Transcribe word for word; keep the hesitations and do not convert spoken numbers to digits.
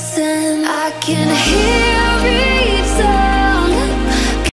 listen. I can hear